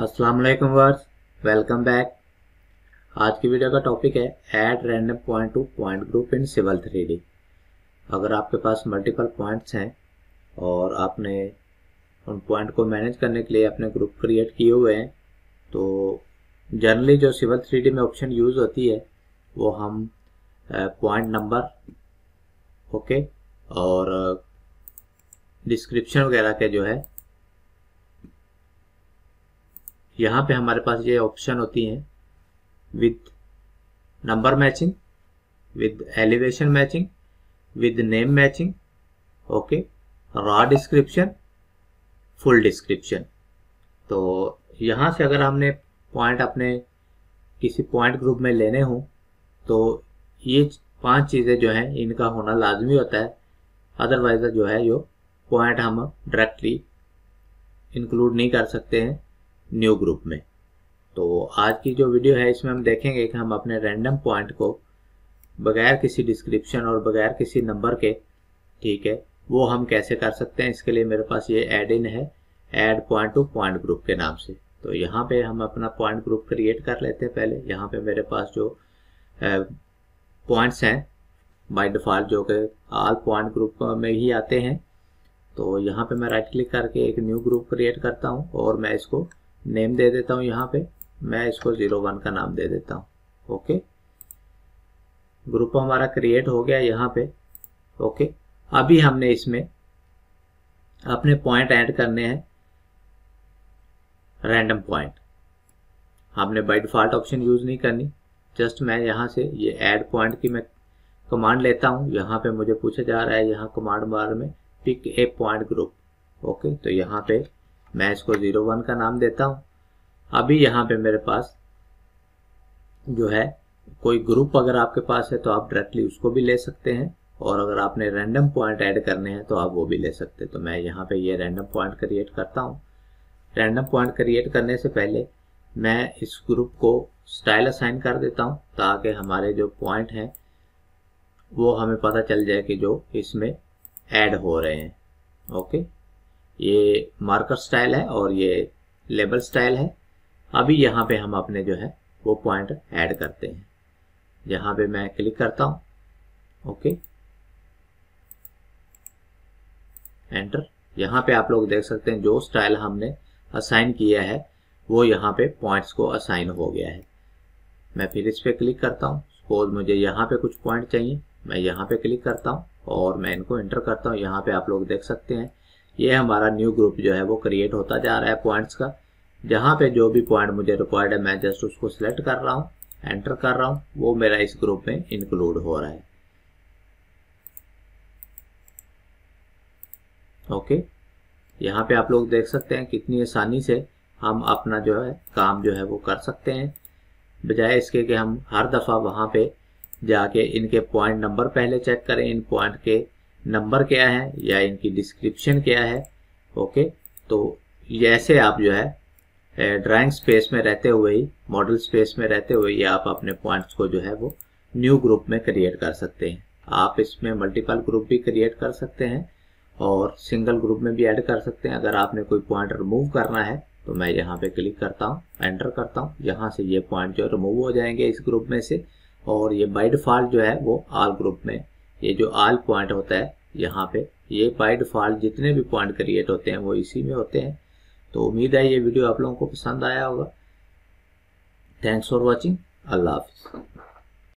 अस्सलामुअलैकुम verse, welcome back. आज की वीडियो का टॉपिक है add random point to point group in civil 3D। अगर आपके पास मल्टीपल पॉइंट्स हैं और आपने उन पॉइंट को मैनेज करने के लिए अपने ग्रुप क्रिएट किए हुए हैं, तो जनरली जो सिविल 3D में ऑप्शन यूज़ होती है वो हम पॉइंट नंबर ओके और डिस्क्रिप्शन वगैरह के जो है यहाँ पे हमारे पास ये ऑप्शन होती हैं with number matching, with elevation matching, with name matching, okay, raw description, full description. तो यहाँ से अगर हमने पॉइंट अपने किसी पॉइंट ग्रुप में लेने हों तो ये पांच चीज़ें जो हैं इनका होना लाजमी होता है, अदरवाइज जो है यो पॉइंट हम डायरेक्टली इंक्लूड नहीं कर सकते हैं न्यू ग्रुप में। तो आज की जो वीडियो है इसमें हम देखेंगे कि हम अपने रैंडम पॉइंट को बगैर किसी डिस्क्रिप्शन और बगैर किसी नंबर के, ठीक है, वो हम कैसे कर सकते हैं। इसके लिए मेरे पास ये ऐड इन है, add point to point group के नाम से। तो यहाँ पे हम अपना पॉइंट ग्रुप क्रिएट कर लेते हैं। पहले यहाँ पे मेरे पास जो पॉइंट्स हैं बाय डिफ़ॉल्ट जो कि ऑल पॉइंट ग्रुप में ही आते हैं, तो यहाँ पर मैं राइट क्लिक करके एक न्यू ग्रुप क्रिएट करता हूँ और मैं इसको नेम दे देता हूँ। यहाँ पे मैं इसको 01 का नाम दे देता हूँ। ओके, ग्रुप हमारा क्रिएट हो गया यहाँ पे। ओके, अभी हमने इसमें अपने पॉइंट ऐड करने हैं, रैंडम पॉइंट। हमने बाय डिफ़ॉल्ट ऑप्शन यूज़ नहीं करनी, जस्ट मैं यहाँ से ये ऐड पॉइंट की मैं कमांड लेता हूँ। यहाँ पे मुझे पूछा जा रहा है, यहाँ कमांड बार में pick a point group. Okay, तो यहाँ पे मैं इसको 01 का नाम देता हूँ। अभी यहाँ पे मेरे पास जो है कोई ग्रुप अगर आपके पास है तो आप डायरेक्टली उसको भी ले सकते हैं, और अगर आपने रैंडम पॉइंट ऐड करने हैं तो आप वो भी ले सकते हैं। तो मैं यहाँ पे ये रैंडम पॉइंट क्रिएट करता हूँ। रैंडम पॉइंट क्रिएट करने से पहले मैं इस ग्रुप को स्टाइल असाइन कर देता हूँ, ताकि हमारे जो पॉइंट हैं वो हमें पता चल जाए कि जो इसमें ऐड हो रहे हैं। ओके, ये मार्कर स्टाइल है और ये लेबल स्टाइल है। अभी यहाँ पे हम अपने जो है वो पॉइंट ऐड करते हैं। यहाँ पे मैं क्लिक करता हूँ, ओके, एंटर। यहाँ पे आप लोग देख सकते हैं जो स्टाइल हमने असाइन किया है वो यहाँ पे पॉइंट्स को असाइन हो गया है। मैं फिर इस पर क्लिक करता हूँ। सपोज मुझे यहाँ पे कुछ पॉइंट चाहिए, मैं यहाँ पे क्लिक करता हूँ और मैं इनको एंटर करता हूँ। यहाँ पे आप लोग देख सकते हैं ये हमारा न्यू ग्रुप जो है वो क्रिएट होता जा रहा है पॉइंट्स का। जहाँ पे जो भी पॉइंट मुझे रिक्वायर्ड है मैं जस्ट उसको सिलेक्ट कर रहा हूँ, एंटर कर रहा हूँ, वो मेरा इस ग्रुप में इंक्लूड हो रहा है। ओके, यहाँ पे आप लोग देख सकते हैं कितनी आसानी से हम अपना जो है काम जो है वो कर सकते हैं, बजाय इसके कि हम हर दफ़ा वहाँ पे जाके इनके पॉइंट नंबर पहले चेक करें, इन पॉइंट के नंबर क्या है या इनकी डिस्क्रिप्शन क्या है। ओके, तो ऐसे आप जो है ड्राइंग स्पेस में रहते हुए ही, मॉडल स्पेस में रहते हुए ही आप अपने पॉइंट्स को जो है वो न्यू ग्रुप में क्रिएट कर सकते हैं। आप इसमें मल्टीपल ग्रुप भी क्रिएट कर सकते हैं और सिंगल ग्रुप में भी ऐड कर सकते हैं। अगर आपने कोई पॉइंट रिमूव करना है तो मैं यहाँ पे क्लिक करता हूँ, एंटर करता हूँ। यहाँ से ये पॉइंट जो रिमूव हो जाएंगे इस ग्रुप में से, और ये बाय डिफ़ॉल्ट जो है वो ऑल ग्रुप में, ये जो ऑल पॉइंट होता है यहाँ पे, ये बाय डिफ़ॉल्ट जितने भी पॉइंट क्रिएट होते हैं वो इसी में होते हैं। तो उम्मीद है ये वीडियो आप लोगों को पसंद आया होगा। Thanks for watching. अल्लाह हाफिज़।